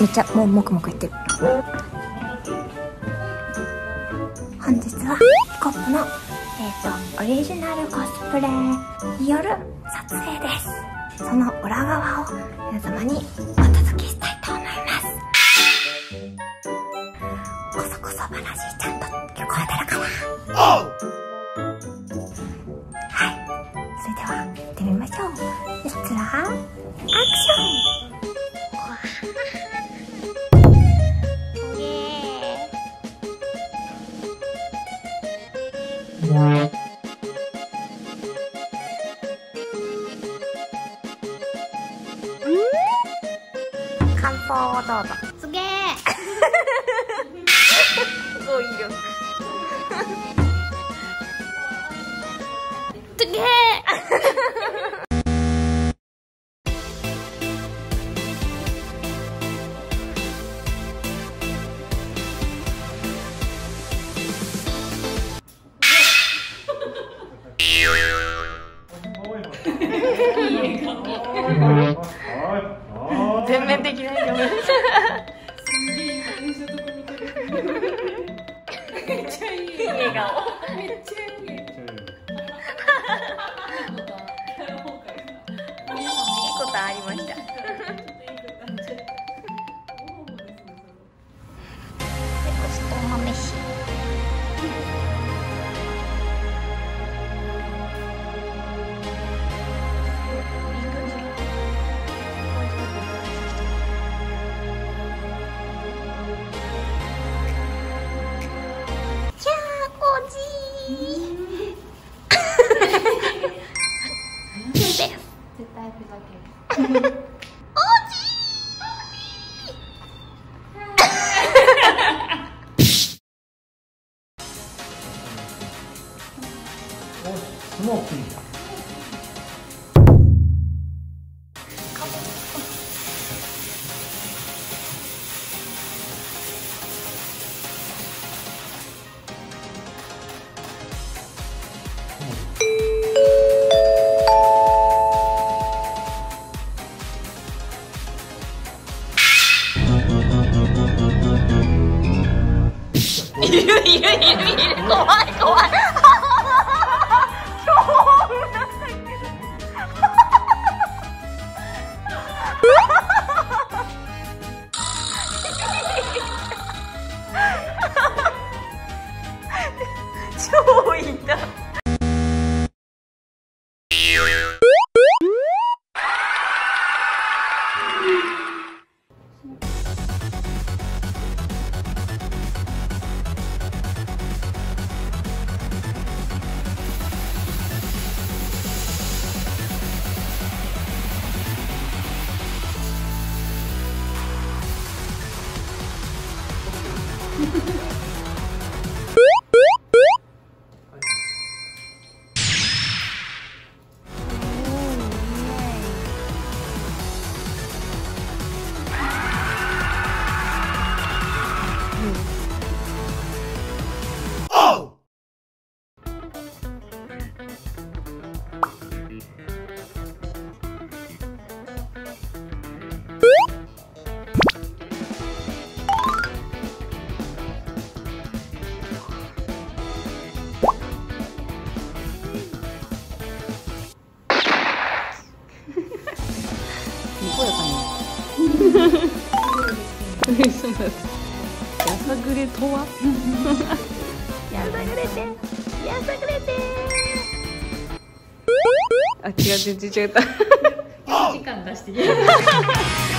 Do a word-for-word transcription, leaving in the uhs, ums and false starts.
めっちゃもうもくもくいってる。本日はコップの、えー、とオリジナルコスプレによる撮影です。その裏側を皆様にお届けしたいと思います。こそこそ話ちゃんと聞こえてるかな。はい、それでは行ってみましょう。レッツラーアクション。Bye. 아, 제가 진짜 다. 일 시간 다시.